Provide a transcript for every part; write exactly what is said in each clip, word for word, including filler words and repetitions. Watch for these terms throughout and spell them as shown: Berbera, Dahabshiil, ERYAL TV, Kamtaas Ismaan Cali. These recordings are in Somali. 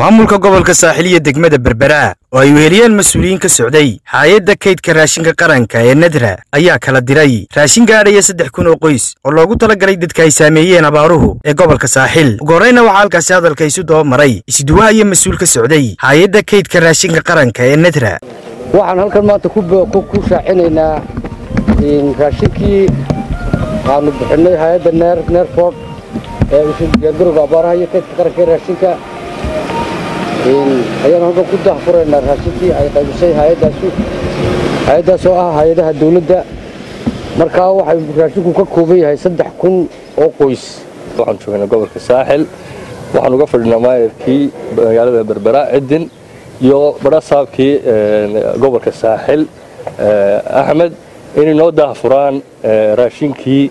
maamulka gobolka saaxiliya degmada Berbera oo ay weheliyeen mas'uuliyiin ka socday hay'adda kaydka raashinka qaranka ee nadra ayaa kala diray raashin gaadhay saddex kun oo qoys oo loogu talagalay dadka ay saameeyeen abaaruhu ee gobolka saaxil goorayna waxa halkaas hadalkaysu doo maray isduwaaya mas'uul ka socday hay'adda kaydka raashinka qaranka ee nadra waxaan halkan maanta ku ku shaacinayna in raashinkii aanu bixinay hay'adda nerford ee isgaarka abaaraha iyo kaydka qaranka ee raashinka إن أيام هذا كده فرع النرحسيتي أي تجسي هاي داسو هاي داسو آه هاي ده الدولة ده مركاو هاي براشيكو ككوفي هاي صدق كون أو كويس طبعا شو هنا قبل الساحل وحنا قفل النماير كي على بربراء عدن يو برا صاب كي قبل الساحل أحمد إنه نوده فران راشين كي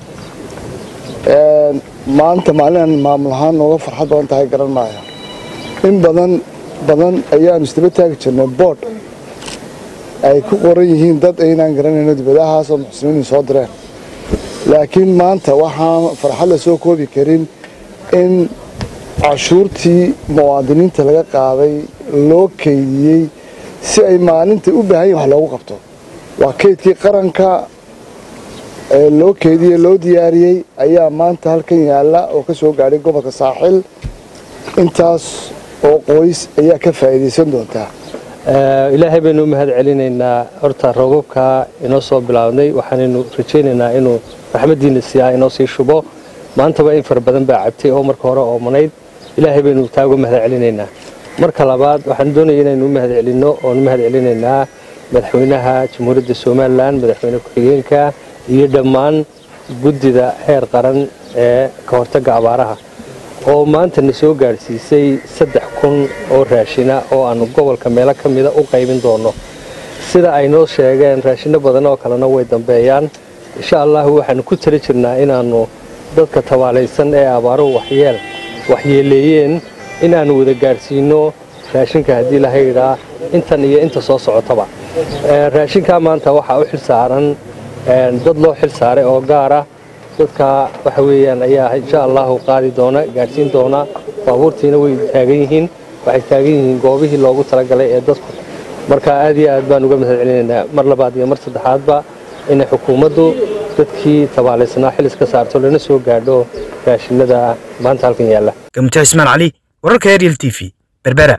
ee maanta maalin maamul ahaan oo farxad badan tahay garan maayo in badan badan ayaan isdaba taag jirnay board ay ku qoran yihiin dad aynaan garanayno dibadahaas oo muxsiniin soo direen laakiin maanta waxaan farxad la soo koobi karin in cashuurtii muwaadiniinta laga qaaday loo kaydiyay si ay maalinta u baahan wax loogu qabto waa kaydkii qaranka ee loo kaydiyay loo diyaariyay ayaa maanta halkan yaala oo ka soo gaaray gobolka saaxil intaas وقويس يا كفاية صندوقها. إلى هبة نوم هذا علينا إن أرتا رغبك إنصوا بالعوني وحنين رجينا إنه رحمة دين السياء إنصي الشباب ما أنت بين فربدن بعبتي أو مركورة أو منيد إلى هبة نوم تاجم هذا علينا إنه مركلا بعد وحندون إلى نوم هذا علينا أو نوم هذا علينا إنه مدحونها جمهورية السومالان مدحون كوينكا يدمان جدد هير قرن كورتة عبارها. oo maanta nasoo gaarsiisay saddex kun oo raashina oo aan gobolka meelo kamida u qaybin doono sida ay noo sheegeen raashina badan oo kala way dambeeyaan insha Allah waxaan ku tiri jirnaa inaanu dadka tawaaleysan ee abaaru waxyeel waxyeeleeyeen inaanu wada gaarsiino raashinka hadii la hayraa intan iyo inta soo socotaba raashinka maanta waxa u xilsaaran dad loo xilsaaray oo gaara dadka waxa weeyaan ayaa insha Allah qaadi doona gaarsiin doona baabuurtiina way taagan yihiin waxay taagan yihiin goobaha loogu talagalay ee dadku marka aad iyo aad baan uga mahad celinaynaa mar labaad iyo mar saddexaad ba in xukuumaddu dadkii tabaaleysanaa xil iska saarto lana soo gaadho raashinada maanta halkan yaala Kamtaas Ismaan Cali wararka Aerial T V Berbera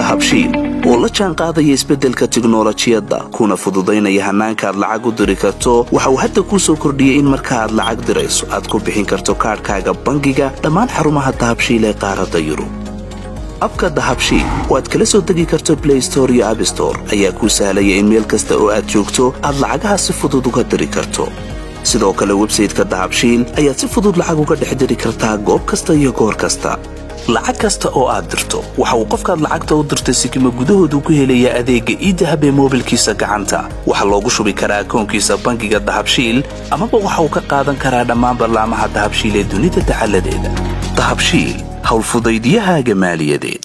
Dahabshiil oo la jaan qaadaya isbeddelka tiknoolajiyadda kuna fududeynaya hanaanka aad lacag u diri karto waxa uu hadda ku soo kordhiyay in marka aad lacag dirayso aad ku bixin karto kaarkaaga bangiga dhammaan xarumaha dahabshiil ee qaaradda Yurub abka dahabshiil waad kala soo degi karto Play Store iyo App Store ayaa ku sahlaya in meel kasta oo aad joogto aad lacagaha si fudud uga diri karto sidoo kale website-ka dahabshiil ayaa si fudud lacag uga dhex diri kartaa goob kasta iyo goor kasta lacag kasta oo aad dirto waxa uu qofka lacagta u dirtay sikimo gudahoodu ku helaya adeega e-dahab ee mobilkiisa gacanta waxa loogu shubi karaa akoonkiisa bangiga dahabshiil ama waxa uu ka qaadan karaa dhammaan barnaamijyada dahabshiil ee dunida taxalladeeda dahabshiil hawl fudaydiyaha maaliyadeed